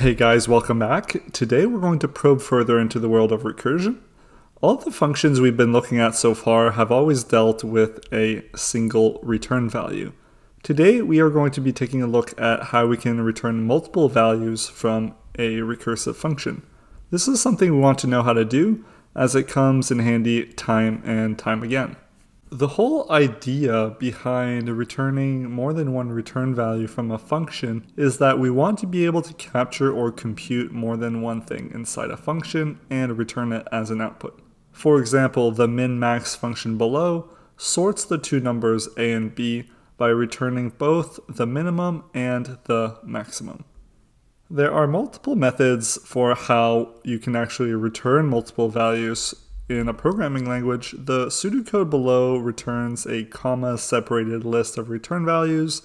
Hey guys, welcome back. Today we're going to probe further into the world of recursion. All the functions we've been looking at so far have always dealt with a single return value. Today we are going to be taking a look at how we can return multiple values from a recursive function. This is something we want to know how to do, as it comes in handy time and time again. The whole idea behind returning more than one return value from a function is that we want to be able to capture or compute more than one thing inside a function and return it as an output. For example, the min-max function below sorts the two numbers a and b by returning both the minimum and the maximum. There are multiple methods for how you can actually return multiple values in a programming language. The pseudocode below returns a comma-separated list of return values,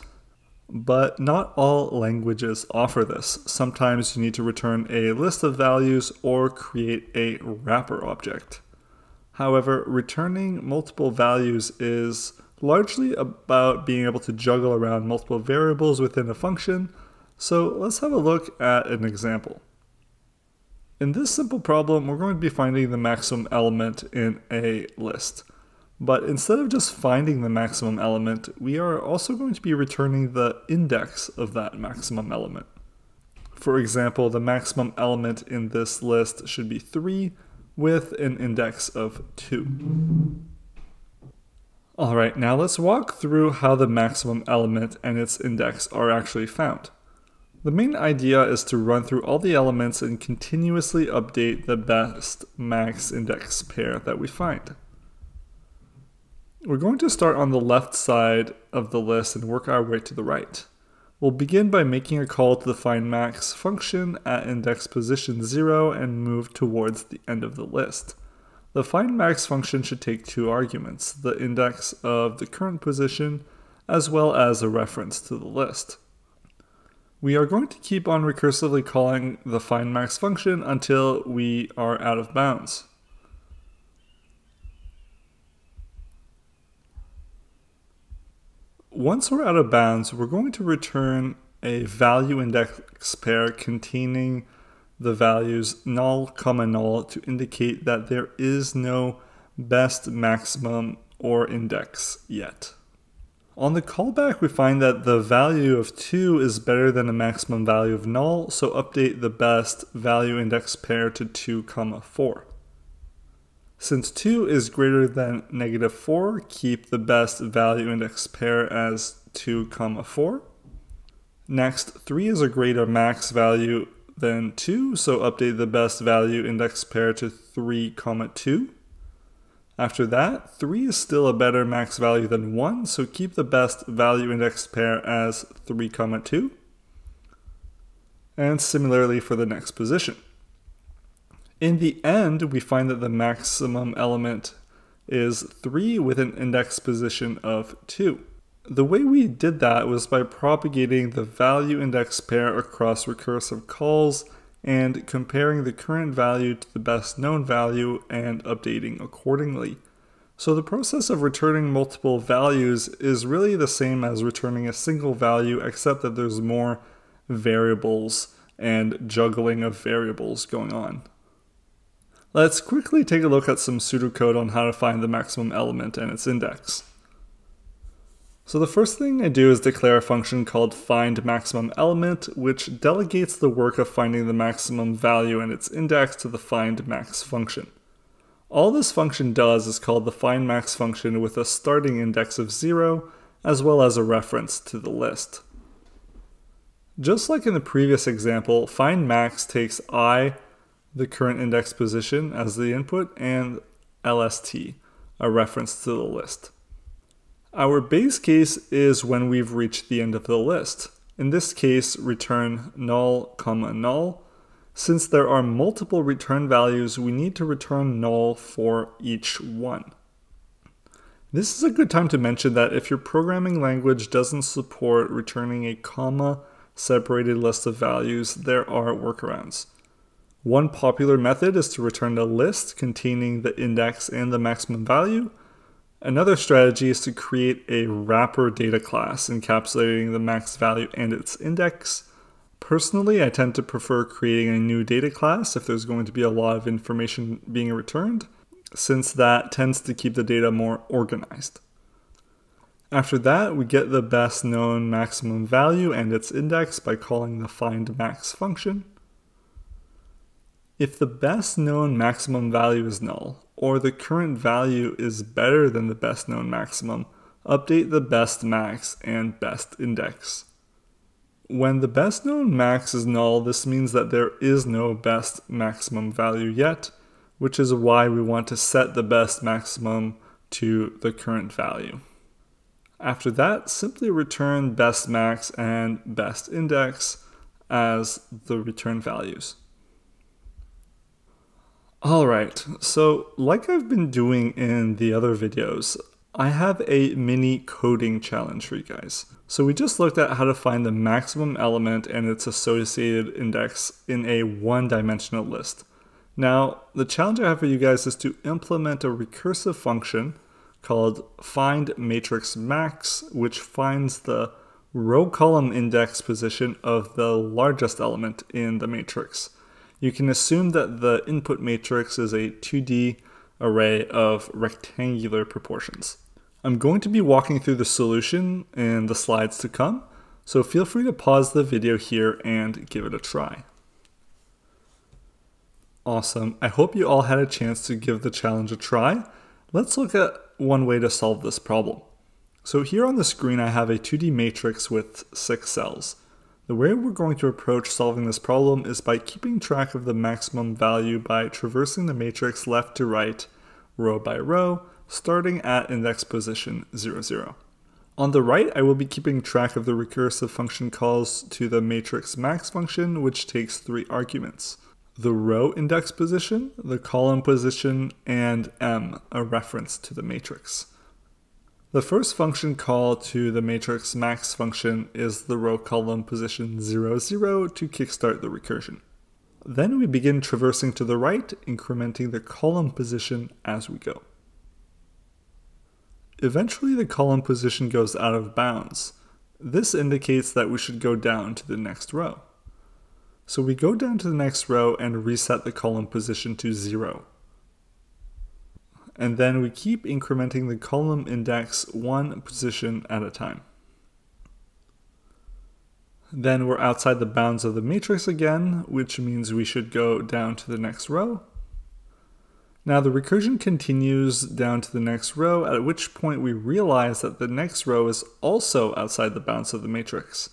but not all languages offer this. Sometimes you need to return a list of values or create a wrapper object. However, returning multiple values is largely about being able to juggle around multiple variables within a function, so let's have a look at an example. In this simple problem, we're going to be finding the maximum element in a list. But instead of just finding the maximum element, we are also going to be returning the index of that maximum element. For example, the maximum element in this list should be 3 with an index of 2. Alright, now let's walk through how the maximum element and its index are actually found. The main idea is to run through all the elements and continuously update the best max index pair that we find. We're going to start on the left side of the list and work our way to the right. We'll begin by making a call to the findMax function at index position 0 and move towards the end of the list. The findMax function should take two arguments, the index of the current position as well as a reference to the list. We are going to keep on recursively calling the findMax function until we are out of bounds. Once we're out of bounds, we're going to return a value index pair containing the values null, null to indicate that there is no best maximum or index yet. On the callback, we find that the value of 2 is better than the maximum value of null, so update the best value index pair to 2, 4. Since 2 is greater than -4, keep the best value index pair as 2, 4. Next, 3 is a greater max value than 2, so update the best value index pair to 3, 2. After that, 3 is still a better max value than 1, so keep the best value index pair as 3, 2. And similarly for the next position. In the end, we find that the maximum element is 3 with an index position of 2. The way we did that was by propagating the value index pair across recursive calls and comparing the current value to the best known value and updating accordingly. So the process of returning multiple values is really the same as returning a single value, except that there's more variables and juggling of variables going on. Let's quickly take a look at some pseudocode on how to find the maximum element and its index. So the first thing I do is declare a function called findMaximumElement, which delegates the work of finding the maximum value and its index to the findMax function. All this function does is call the findMax function with a starting index of 0, as well as a reference to the list. Just like in the previous example, findMax takes I, the current index position, as the input, and LST, a reference to the list. Our base case is when we've reached the end of the list. In this case, return null, null. Since there are multiple return values, we need to return null for each one. This is a good time to mention that if your programming language doesn't support returning a comma-separated list of values, there are workarounds. One popular method is to return a list containing the index and the maximum value. Another strategy is to create a wrapper data class encapsulating the max value and its index, Personally, I tend to prefer creating a new data class if there's going to be a lot of information being returned, since that tends to keep the data more organized. After that, we get the best known maximum value and its index by calling the findMax function. If the best known maximum value is null, or the current value is better than the best known maximum, update the best max and best index. When the best known max is null, this means that there is no best maximum value yet, which is why we want to set the best maximum to the current value. After that, simply return best max and best index as the return values. Alright, so like I've been doing in the other videos, I have a mini coding challenge for you guys. So we just looked at how to find the maximum element and its associated index in a one-dimensional list. Now, the challenge I have for you guys is to implement a recursive function called findMatrixMax, which finds the row column index position of the largest element in the matrix. You can assume that the input matrix is a 2D array of rectangular proportions. I'm going to be walking through the solution in the slides to come, so feel free to pause the video here and give it a try. Awesome, I hope you all had a chance to give the challenge a try. Let's look at one way to solve this problem. So here on the screen I have a 2D matrix with 6 cells. The way we're going to approach solving this problem is by keeping track of the maximum value by traversing the matrix left to right, row by row, starting at index position 0, 0. On the right, I will be keeping track of the recursive function calls to the matrix max function, which takes 3 arguments: the row index position, the column position, and m, a reference to the matrix. The first function call to the matrix max function is the row column position 0, 0 to kickstart the recursion. Then we begin traversing to the right, incrementing the column position as we go. Eventually the column position goes out of bounds. This indicates that we should go down to the next row. So we go down to the next row and reset the column position to 0. And then we keep incrementing the column index 1 position at a time. Then we're outside the bounds of the matrix again, which means we should go down to the next row. Now the recursion continues down to the next row, at which point we realize that the next row is also outside the bounds of the matrix.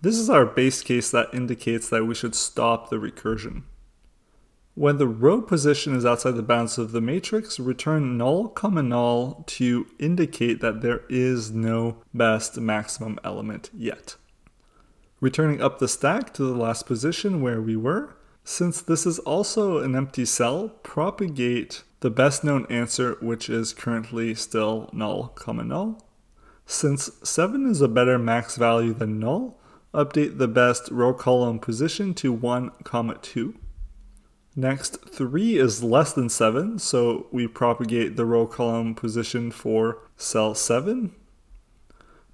This is our base case that indicates that we should stop the recursion. When the row position is outside the bounds of the matrix, return null, comma null to indicate that there is no best maximum element yet. Returning up the stack to the last position where we were, since this is also an empty cell, propagate the best known answer, which is currently still null, comma null. Since 7 is a better max value than null, update the best row column position to 1, comma 2. Next, 3 is less than 7, so we propagate the row column position for cell 7.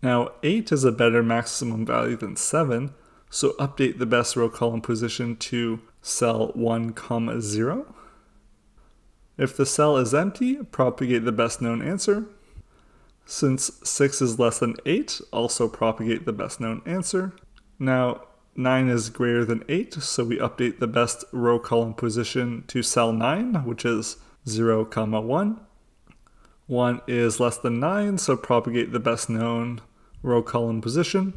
Now 8 is a better maximum value than 7, so update the best row column position to cell 1, comma 0. If the cell is empty, propagate the best known answer. Since 6 is less than 8, also propagate the best known answer. Now 9 is greater than 8, so we update the best row column position to cell 9, which is 0, comma 1. 1 is less than 9, so propagate the best known row column position.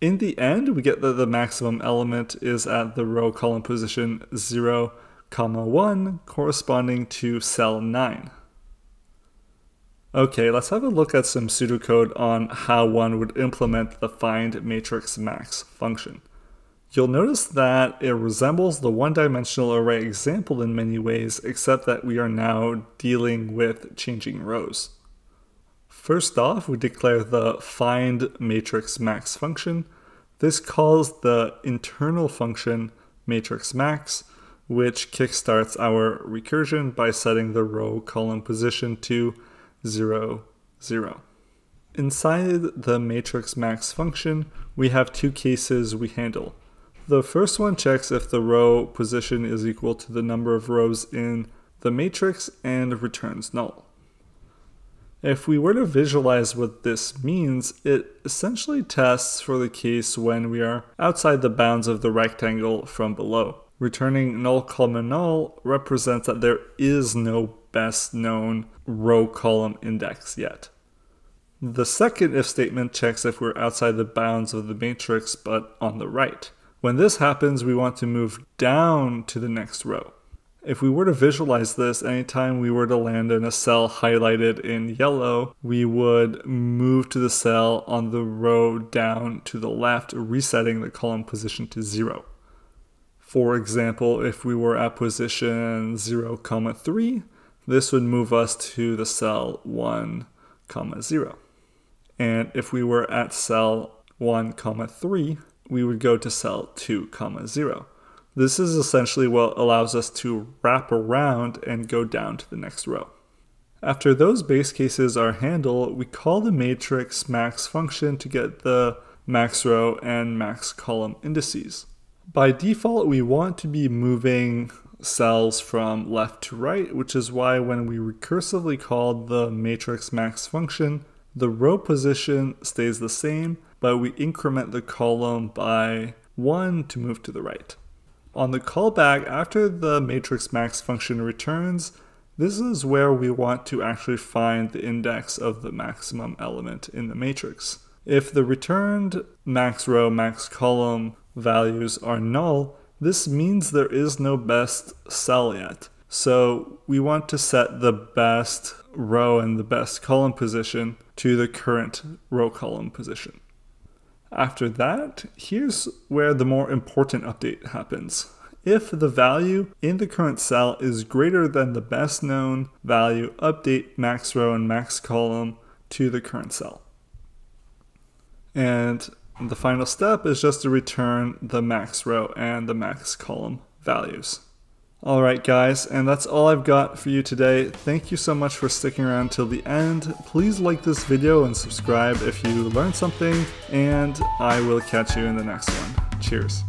In the end, we get that the maximum element is at the row column position 0, comma 1, corresponding to cell 9. Okay, let's have a look at some pseudocode on how one would implement the findMatrixMax function. You'll notice that it resembles the one-dimensional array example in many ways, except that we are now dealing with changing rows. First off, we declare the findMatrixMax function. This calls the internal function matrixMax, which kickstarts our recursion by setting the row column position to 0, 0. Inside the matrixMax function, we have two cases we handle. The first one checks if the row position is equal to the number of rows in the matrix and returns null. If we were to visualize what this means, it essentially tests for the case when we are outside the bounds of the rectangle from below. Returning null:(null) represents that there is no best known row column index yet. The second if statement checks if we're outside the bounds of the matrix but on the right. When this happens, we want to move down to the next row. If we were to visualize this, anytime we were to land in a cell highlighted in yellow, we would move to the cell on the row down to the left, resetting the column position to 0. For example, if we were at position 0,3, this would move us to the cell 1,0. And if we were at cell 1,3, we would go to cell 2,0. This is essentially what allows us to wrap around and go down to the next row. After those base cases are handled, we call the matrix max function to get the max row and max column indices. By default, we want to be moving cells from left to right, which is why when we recursively call the matrix max function, the row position stays the same, but we increment the column by 1 to move to the right. On the callback, after the matrix max function returns, this is where we want to actually find the index of the maximum element in the matrix. If the returned max row, max column values are null, this means there is no best cell yet. So we want to set the best row and the best column position to the current row column position. After that, here's where the more important update happens. If the value in the current cell is greater than the best known value, update max row and max column to the current cell. And the final step is just to return the max row and the max column values. All right, guys, and that's all I've got for you today. Thank you so much for sticking around till the end. Please like this video and subscribe if you learned something, and I will catch you in the next one. Cheers.